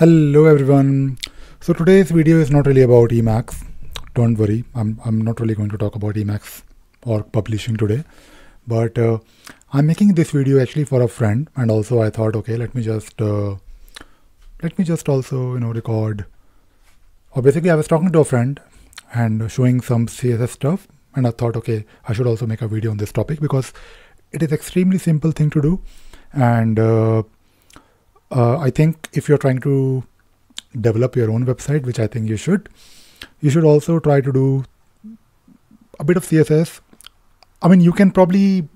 Hello everyone. So today's video is not really about Emacs. Don't worry, I'm not really going to talk about Emacs or publishing today, but I'm making this video actually for a friend, and also I thought, okay, let me just also record. Or basically, I was talking to a friend and showing some CSS stuff, and I thought, okay, I should also make a video on this topic because it is extremely simple thing to do, and I think if you're trying to develop your own website, which I think you should also try to do a bit of CSS. I mean, you can probably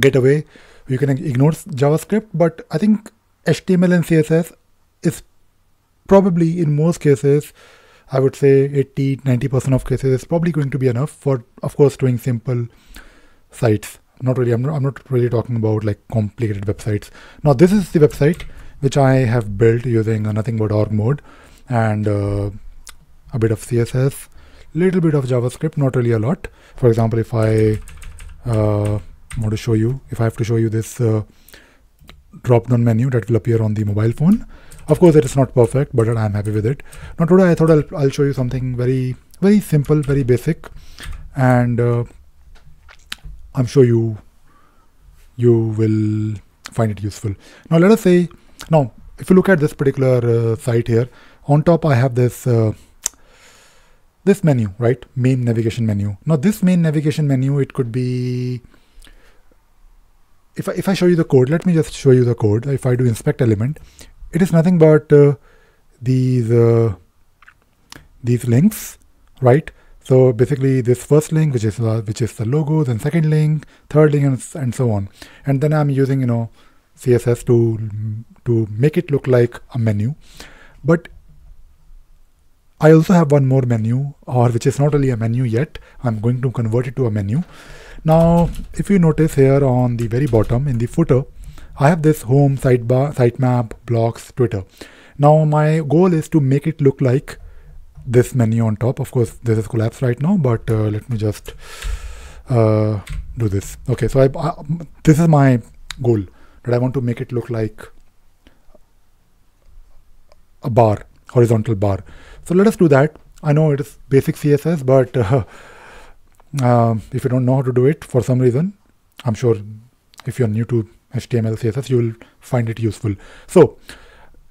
get away, you can ignore JavaScript, but I think HTML and CSS is probably, in most cases, I would say 80-90% of cases is probably going to be enough for, of course, doing simple sites. Not really, I'm not really talking about like complicated websites. Now this is the website which I have built using nothing but org mode and a bit of CSS, little bit of JavaScript, not really a lot. For example, if I want to show you, if I have to show you this drop down menu that will appear on the mobile phone, of course it is not perfect, but I'm happy with it. Now today I thought I'll show you something very simple, very basic, and I'm sure you will find it useful. Now let us say, now if you look at this particular site here, on top I have this this menu, right? Main navigation menu. Now this main navigation menu, it could be, if I show you the code, let me just show you the code. If I do inspect element, it is nothing but these links, right? So basically this first link, which is the logo, then second link, third link, and so on. And then I'm using CSS to make it look like a menu. But I also have one more menu, or which is not really a menu yet. I'm going to convert it to a menu. Now, if you notice here on the very bottom in the footer, I have this home, sidebar, sitemap, blocks, Twitter. Now my goal is to make it look like this menu on top. Of course, this is collapsed right now, but let me just do this. Okay, so this is my goal, that I want to make it look like a bar, horizontal bar. So let us do that. I know it is basic CSS, but if you don't know how to do it for some reason, I'm sure if you're new to HTML, CSS, you will find it useful. So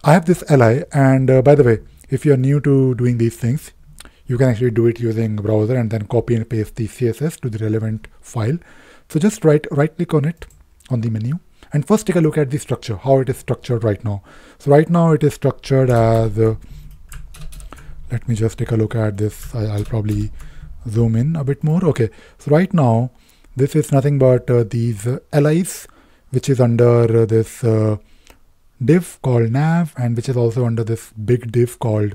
I have this li, and by the way, if you're new to doing these things, you can actually do it using browser and then copy and paste the CSS to the relevant file. So just right-click on it, on the menu, and first take a look at the structure, how it is structured right now. So right now it is structured as, let me just take a look at this. I'll probably zoom in a bit more. Okay, so right now this is nothing but these LIs, which is under this div called nav, and which is also under this big div called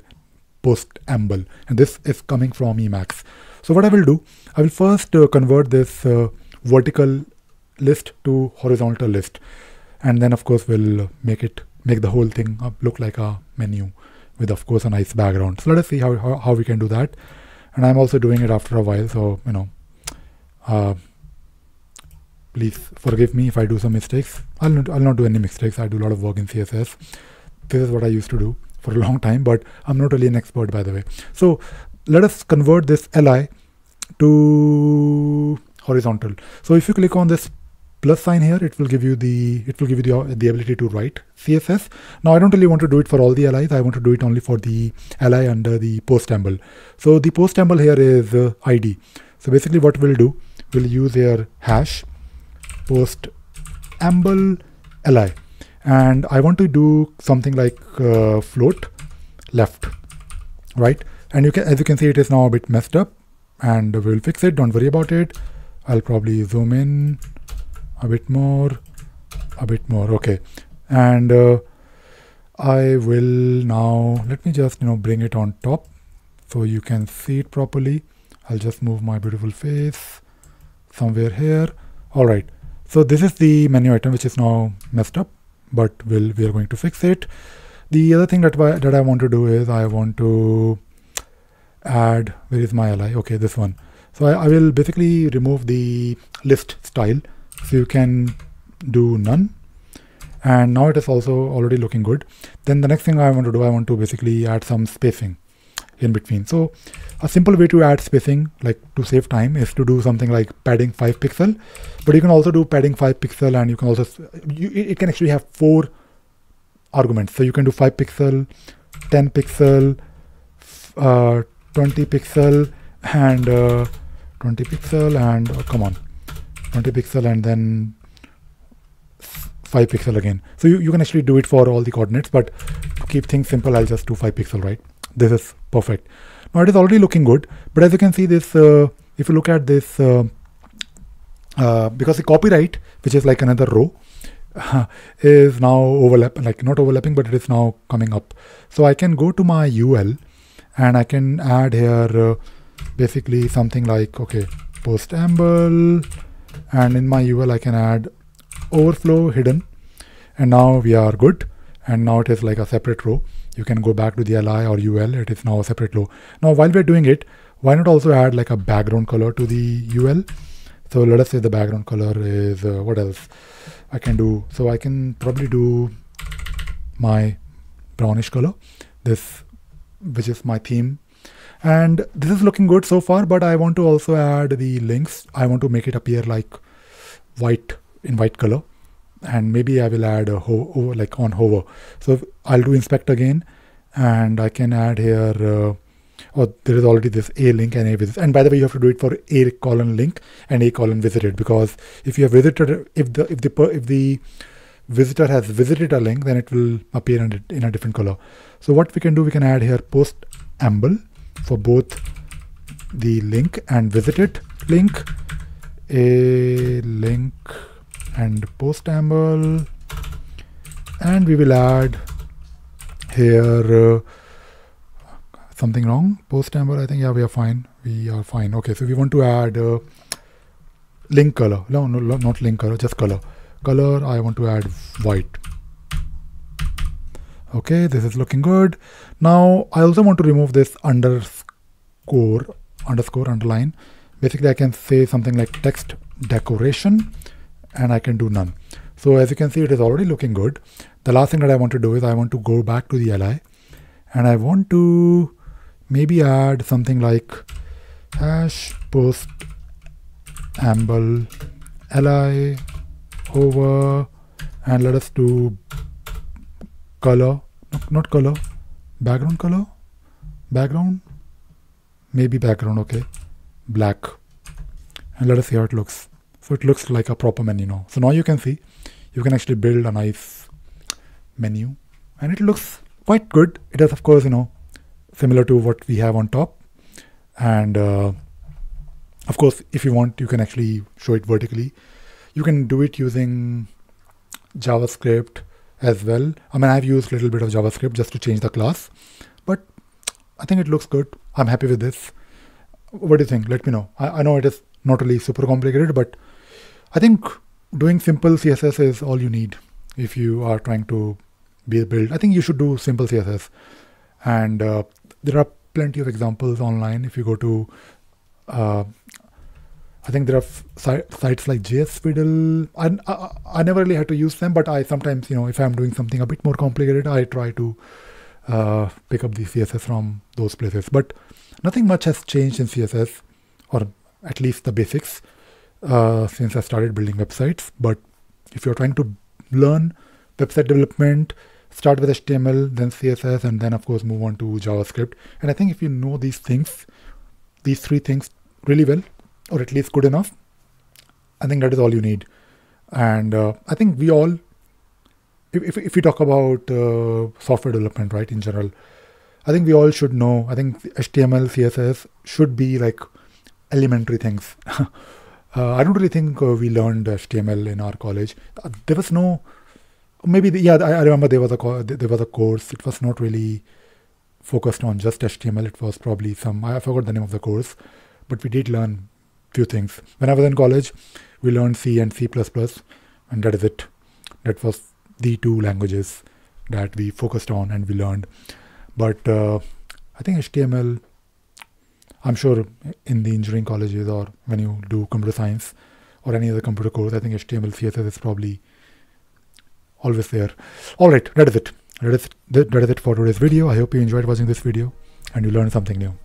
post_amble, and this is coming from Emacs. So what I will do, I will first convert this vertical list to horizontal list, and then of course we'll make the whole thing look like a menu with of course a nice background. So let us see how we can do that, and I'm also doing it after a while, so please forgive me if I do some mistakes. I'll not do any mistakes. I do a lot of work in CSS. This is what I used to do for a long time, but I'm not really an expert, by the way. So let us convert this li to horizontal. So if you click on this plus sign here, it will give you the ability to write CSS. Now I don't really want to do it for all the LIs. I want to do it only for the li under the post_amble. So the post_amble here is ID. So basically what we'll do, we'll use here hash post_amble li, and I want to do something like float left, right? And as you can see, it is now a bit messed up, and we'll fix it. Don't worry about it. I'll probably zoom in a bit more. Okay, and I will now, let me just bring it on top so you can see it properly. I'll just move my beautiful face somewhere here. All right. So this is the menu item, which is now messed up, but we are going to fix it. The other thing that I want to do is I want to add, where is my li? Okay, this one. So I will basically remove the list style. So you can do none, and now it is also already looking good. Then the next thing I want to do, I want to basically add some spacing in between. So a simple way to add spacing, like to save time, is to do something like padding 5 pixel, but you can also do padding 5 pixel, and you can also it can actually have 4 arguments. So you can do 5 pixel, 10 pixel, 20 pixel, and 20 pixel, and oh, come on, 20 pixel, and then 5 pixel again. So you can actually do it for all the coordinates, but to keep things simple, I'll just do 5 pixel, right? This is perfect. Now it is already looking good, but as you can see this, if you look at this, because the copyright, which is like another row, is now not overlapping, but it is now coming up. So I can go to my UL and I can add here basically something like, okay, postamble, and in my UL I can add overflow hidden, and now we are good, and now it is like a separate row. You can go back to the li or ul, it is now a separate row. Now while we're doing it, why not also add like a background color to the ul? So let us say the background color is what else I can do. So I can probably do my brownish color, this, which is my theme, and this is looking good so far, but I want to also add the links. I want to make it appear like white, in white color, and maybe I will add a hover, like on hover. So I'll do inspect again, and I can add here oh, there is already this a link and a visit, and by the way you have to do it for a colon link and a colon visited, because if you have visited, if the visitor has visited a link, then it will appear in a different color. So what we can do, we can add here postamble for both the link and visited link, a link and postamble, and we will add here something wrong, postamble, I think. Yeah, we are fine. Okay, so we want to add link color, no, not link color, just color. I want to add white. Okay, this is looking good. Now I also want to remove this underscore underline. Basically I can say something like text decoration, and I can do none. So as you can see, it is already looking good. The last thing that I want to do is I want to go back to the li, and I want to maybe add something like hash post amble li over, and let us do color, not color, background color, background, maybe background, okay, black, and let us see how it looks. So it looks like a proper menu now. So now you can see, you can actually build a nice menu, and it looks quite good. It is, of course, you know, similar to what we have on top, and of course, if you want, you can actually show it vertically. You can do it using JavaScript as well. I mean, I've used a little bit of JavaScript just to change the class, but I think it looks good. I'm happy with this. What do you think? Let me know. I know it is not really super complicated, but I think doing simple CSS is all you need if you are trying to build. I think you should do simple CSS, and there are plenty of examples online. If you go to, I think there are sites like JSFiddle. I never really had to use them, but I sometimes, you know, if I'm doing something a bit more complicated, I try to pick up the CSS from those places. But nothing much has changed in CSS, or at least the basics, since I started building websites. But if you're trying to learn website development, start with HTML, then CSS, and then of course move on to JavaScript. And I think if you know these things, these 3 things really well, or at least good enough, I think that is all you need. And I think we all, if we talk about software development, right, in general, I think we all should know, I think HTML, CSS should be like elementary things. I don't really think we learned HTML in our college. There was no, maybe the, yeah, I remember there was a course. It was not really focused on just HTML. It was probably some, I forgot the name of the course, but we did learn few things. When I was in college, we learned C and C++, and that is it. That was the 2 languages that we focused on and we learned. But I think HTML, I'm sure in the engineering colleges or when you do computer science or any other computer course, I think HTML, CSS is probably always there. All right, that is it for today's video. I hope you enjoyed watching this video and you learned something new.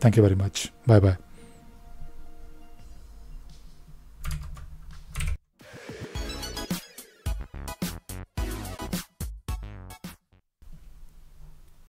Thank you very much. Bye bye.